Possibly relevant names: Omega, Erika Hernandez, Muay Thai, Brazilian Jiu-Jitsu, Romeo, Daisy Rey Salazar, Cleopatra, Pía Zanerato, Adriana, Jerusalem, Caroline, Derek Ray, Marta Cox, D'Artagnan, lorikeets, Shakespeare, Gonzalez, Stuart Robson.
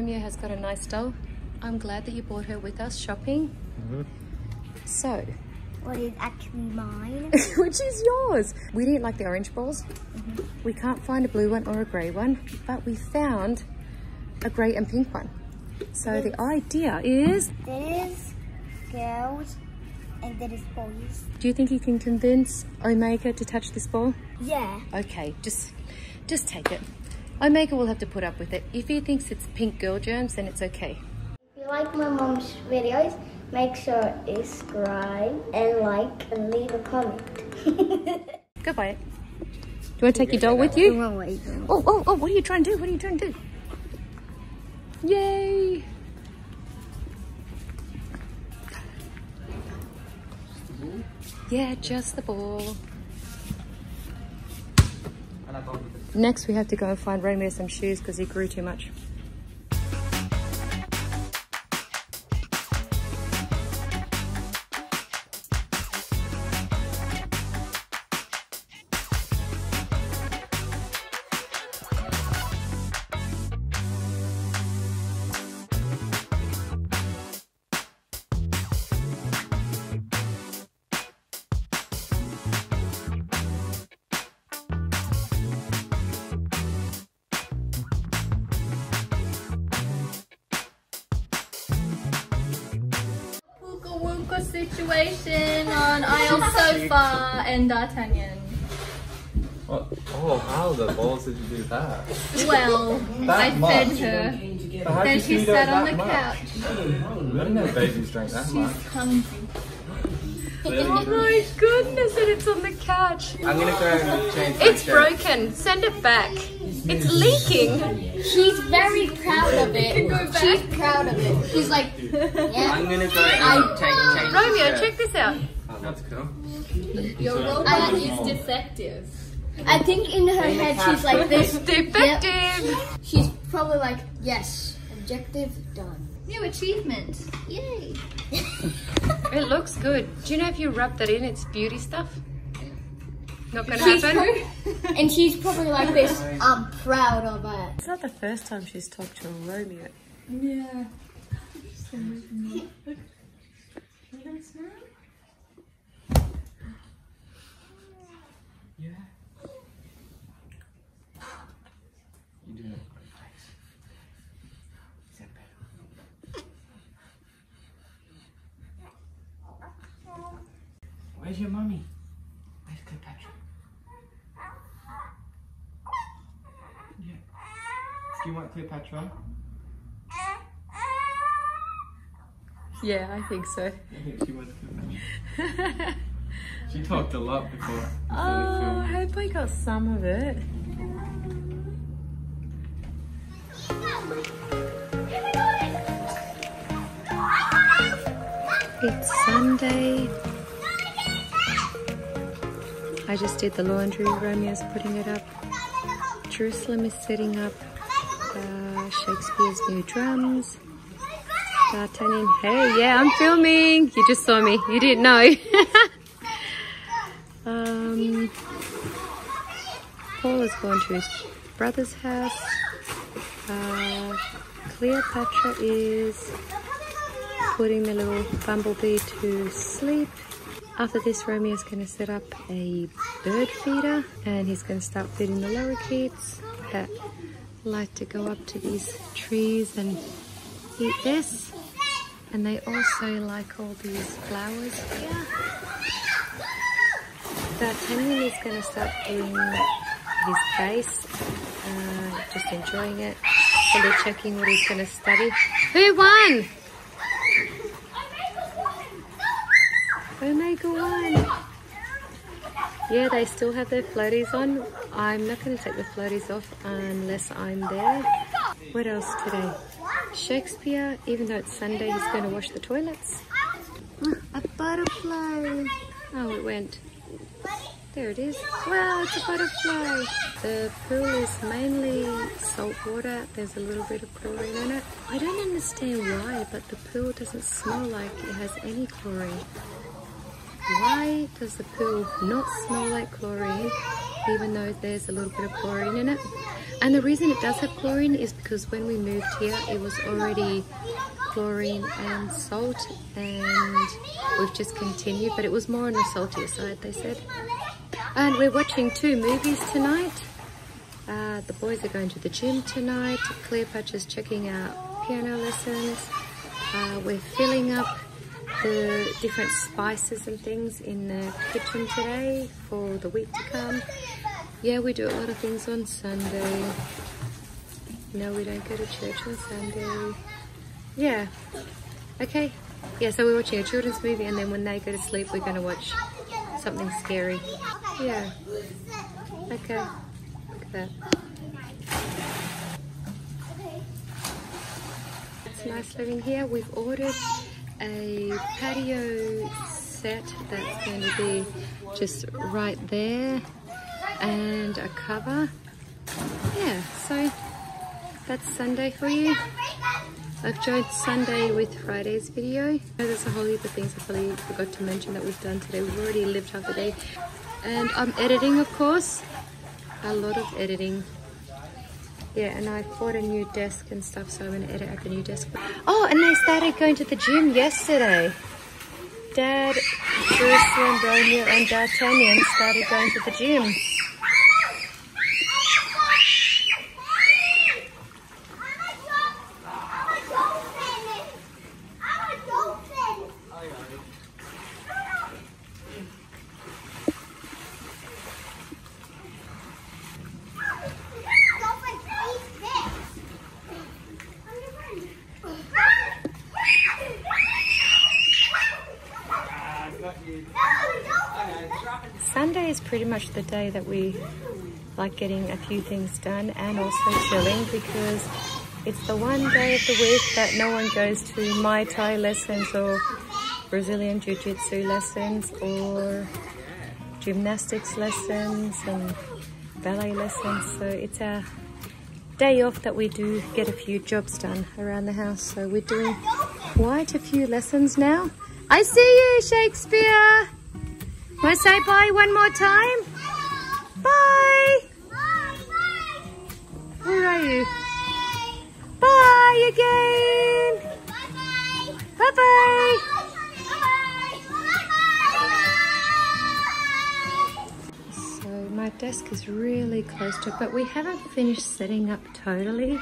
Romeo has got a nice doll. I'm glad that you brought her with us shopping. Mm-hmm. So. What is actually mine. Which is yours. We didn't like the orange balls. Mm-hmm. We can't find a blue one or a grey one, but we found a grey and pink one. So yes. The idea is... There is girls and there is boys. Do you think you can convince Omega to touch this ball? Yeah. Okay, just take it. Omega will have to put up with it. If he thinks it's pink girl germs, then it's okay. If you like my mom's videos, make sure you subscribe and like and leave a comment. Goodbye. Do you want to take your doll with you? Oh, oh, oh, what are you trying to do? What are you trying to do? Yay! Yeah, just the ball. Next, we have to go and find Romeo some shoes because he grew too much. Situation on aisle sofa and D'Artagnan. Oh, how the balls did you do that? Well, that I fed her. Then she sat on the couch. I don't know if babies drink that much. She's hungry. Oh my goodness, and it's on the couch. I'm going to go and change it. It's broken. Send it back. It's leaking. She's very proud of it. Go back. She's proud of it. She's like, yeah. I'm gonna go and check. Romeo, check this out. Oh, that's cool. Your robot is defective. I think in her head she's like this. Defective. Yep. She's probably like, yes, objective done. New achievement. Yay. It looks good. Do you know if you rub that in, it's beauty stuff? Not gonna happen. And she's probably like this, I'm proud of it. It's not the first time she's talked to Romeo. Yeah. Yeah. You do it. Where's your mummy? Where's Cleopatra? Do you want Cleopatra? Yeah, I think so. I think she wants Cleopatra. She talked a lot before. Oh, I hope I got some of it. It's Sunday. I just did the laundry. Romeo's putting it up. Jerusalem is setting up. Shakespeare's new drums. D'Artagnan. Hey, yeah, I'm filming. You just saw me. You didn't know. Paul has gone to his brother's house. Cleopatra is putting the little bumblebee to sleep. After this, Romeo's going to set up a bird feeder and he's going to start feeding the lorikeets that like to go up to these trees and eat this, and they also like all these flowers here. D'Artagnan is going to start in his base, just enjoying it, fully checking what he's going to study. Who won? Omega won! Yeah, they still have their floaties on. I'm not going to take the floaties off unless I'm there. What else today? Shakespeare, even though it's Sunday, he's going to wash the toilets. Oh, a butterfly. Oh, it went. There it is. Wow, it's a butterfly. The pool is mainly salt water. There's a little bit of chlorine in it. I don't understand why, but the pool doesn't smell like it has any chlorine. Why does the pool not smell like chlorine, even though there's a little bit of chlorine in it? And the reason it does have chlorine is because when we moved here it was already chlorine and salt, and we've just continued, but it was more on the saltier side, they said. And we're watching 2 movies tonight. The boys are going to the gym tonight. Cleopatra's checking out piano lessons. We're filling up the different spices and things in the kitchen today for the week to come. Yeah, we do a lot of things on Sunday. No, we don't go to church on Sunday. Yeah, okay. Yeah, so we're watching a children's movie, and then when they go to sleep, we're gonna watch something scary. Yeah, okay. That. It's nice living here. We've ordered a patio set that's going to be just right there, and a cover. Yeah, so that's Sunday for you. I've joined Sunday with Friday's video. There's a whole heap of things I probably forgot to mention that we've done today. We've already lived half the day, and I'm editing, of course. A lot of editing. Yeah, and I bought a new desk and stuff, so I'm going to edit at the new desk. Oh, and they started going to the gym yesterday. Dad, Jerusalem, Romeo and D'Artagnan started going to the gym. Sunday is pretty much the day that we like getting a few things done and also chilling, because it's the one day of the week that no one goes to Muay Thai lessons or Brazilian Jiu-Jitsu lessons or gymnastics lessons and ballet lessons. So it's our day off that we do get a few jobs done around the house. So we're doing quite a few lessons now. I see you, Shakespeare! Want to say bye one more time? Bye! Bye! Bye! Where are you? Bye! Bye again! Bye-bye! Bye-bye! Bye-bye! So my desk is really close to it, but we haven't finished setting up totally.